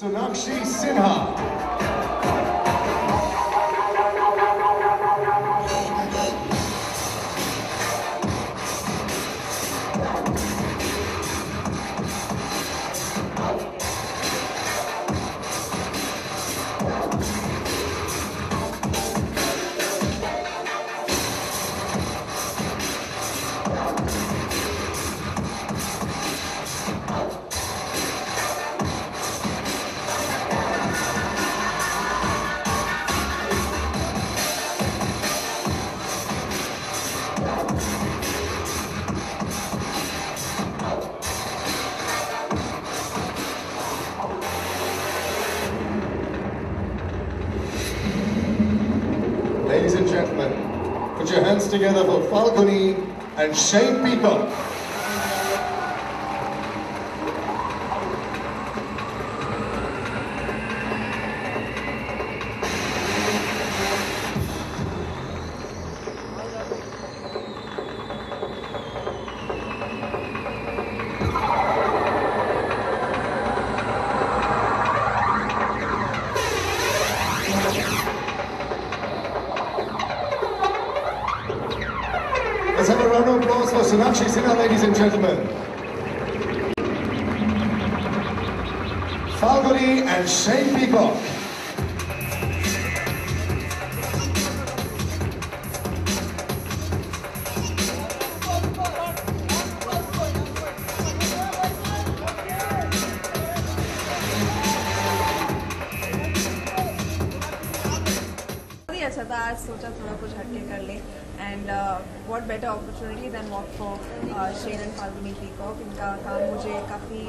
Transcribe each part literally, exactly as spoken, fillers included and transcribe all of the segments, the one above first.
Sonakshi Sinha. Ladies and gentlemen, put your hands together for Falguni and Shane Peacock. Let's have a round of applause for Sonakshi Sinha, ladies and gentlemen. Falguni and Shane Peacock. अच्छा था आज सोचा थोड़ा कुछ हटके कर ले and what better opportunity than work for Shane and Falguni Peacock. इनका काम मुझे काफी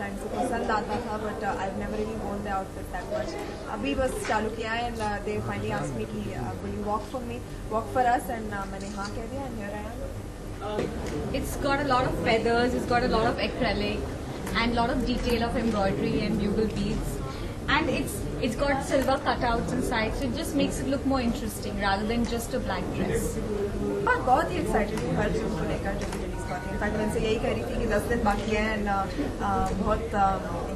time से पसंद आता था but I've never really worn their outfit that much. अभी बस चालू किया है and they finally asked me कि will you walk for me, walk for us, and मैंने हाँ कह दिया and here I am. It's got a lot of feathers, it's got a lot of acrylic and lot of detail of embroidery and bugle beads. And it's it's got silver cutouts inside, so it just makes it look more interesting rather than just a black dress. I'm very excited for her to make her release. In fact, I was saying that ten days left and बहुत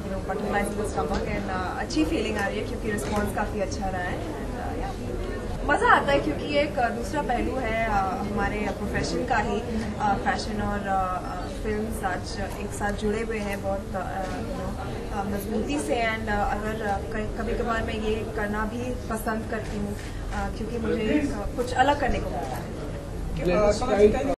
you know butterflies in the stomach and अच्छी feeling आ रही है क्योंकि response काफी अच्छा रहा है. मज़ा आता है क्योंकि एक दूसरा पहलू है हमारे प्रोफेशन का ही. फैशन और फिल्म्स आज एक साथ जुड़े हुए हैं बहुत मजबूती से एंड अगर कभी कभार मैं ये करना भी पसंद करती हूँ क्योंकि मुझे कुछ अलग करने को मिलता है.